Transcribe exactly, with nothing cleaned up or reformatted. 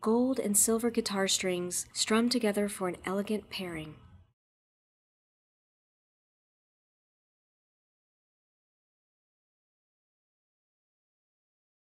gold and silver guitar strings strummed together for an elegant pairing.